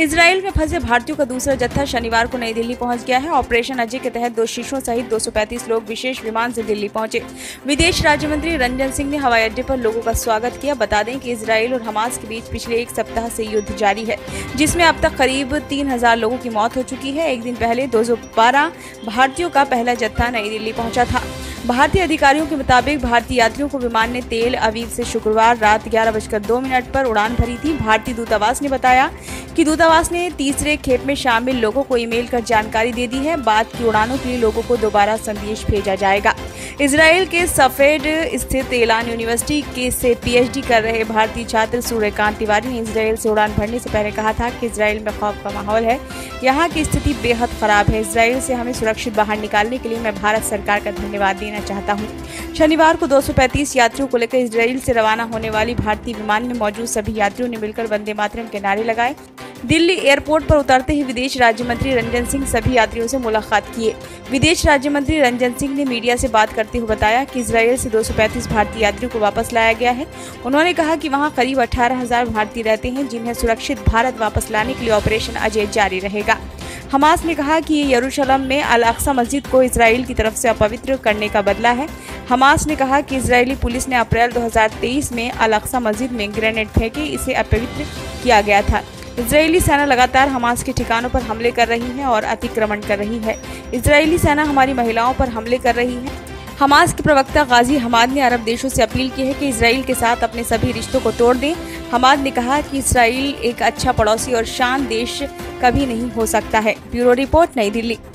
Israel में फंसे भारतीयों का दूसरा जत्था शनिवार को नई दिल्ली पहुंच गया है। ऑपरेशन अजय के तहत 2 शिशुओं सहित 235 लोग विशेष विमान से दिल्ली पहुंचे। विदेश राज्य मंत्री रंजन सिंह ने हवाई अड्डे पर लोगों का स्वागत किया। बता दें कि इजराइल और हमास के बीच पिछले एक सप्ताह से युद्ध जारी है, जिसमें अब तक करीब 3000 लोगों की मौत हो चुकी है। एक दिन पहले 212 भारतीयों का पहला जत्था नई दिल्ली पहुंचा था। भारतीय अधिकारियों के मुताबिक भारतीय यात्रियों को विमान ने तेल अवीव से शुक्रवार रात 11:02 पर उड़ान भरी थी। भारतीय दूतावास ने बताया कि दूतावास ने तीसरे खेप में शामिल लोगों को ईमेल कर जानकारी दे दी है। बाद की उड़ानों के लिए लोगों को दोबारा संदेश भेजा जाएगा। इजराइल के सफेड स्थित एलान यूनिवर्सिटी के से पीएचडी कर रहे भारतीय छात्र सूर्यकांत तिवारी ने इजराइल से उड़ान भरने से पहले कहा था कि इजराइल में खौफ का माहौल है, यहाँ की स्थिति बेहद खराब है। इजराइल से हमें सुरक्षित बाहर निकालने के लिए मैं भारत सरकार का धन्यवाद देना चाहता हूँ। शनिवार को 235 यात्रियों को लेकर इजराइल से रवाना होने वाली भारतीय विमान में मौजूद सभी यात्रियों ने मिलकर वंदे मातरम के नारे लगाए। दिल्ली एयरपोर्ट पर उतरते ही विदेश राज्य मंत्री रंजन सिंह सभी यात्रियों से मुलाकात किए। विदेश राज्य मंत्री रंजन सिंह ने मीडिया से बात करते हुए बताया कि इजराइल से 235 भारतीय यात्रियों को वापस लाया गया है। उन्होंने कहा कि वहां करीब 18,000 भारतीय रहते हैं, जिन्हें सुरक्षित भारत वापस लाने के लिए ऑपरेशन अजय जारी रहेगा। हमास ने कहा कि ये यरूशलेम में अल-अक्सा मस्जिद को इजराइल की तरफ से अपवित्र करने का बदला है। हमास ने कहा कि इजरायली पुलिस ने अप्रैल 2023 में अल-अक्सा मस्जिद में ग्रेनेड फेंके इसे अपवित्र किया गया था। इजरायली सेना लगातार हमास के ठिकानों पर हमले कर रही है और अतिक्रमण कर रही है। इजरायली सेना हमारी महिलाओं पर हमले कर रही है। हमास के प्रवक्ता गाजी हमाद ने अरब देशों से अपील की है कि इजराइल के साथ अपने सभी रिश्तों को तोड़ दें। हमाद ने कहा कि इजराइल एक अच्छा पड़ोसी और शांत देश कभी नहीं हो सकता है। ब्यूरो रिपोर्ट, नई दिल्ली।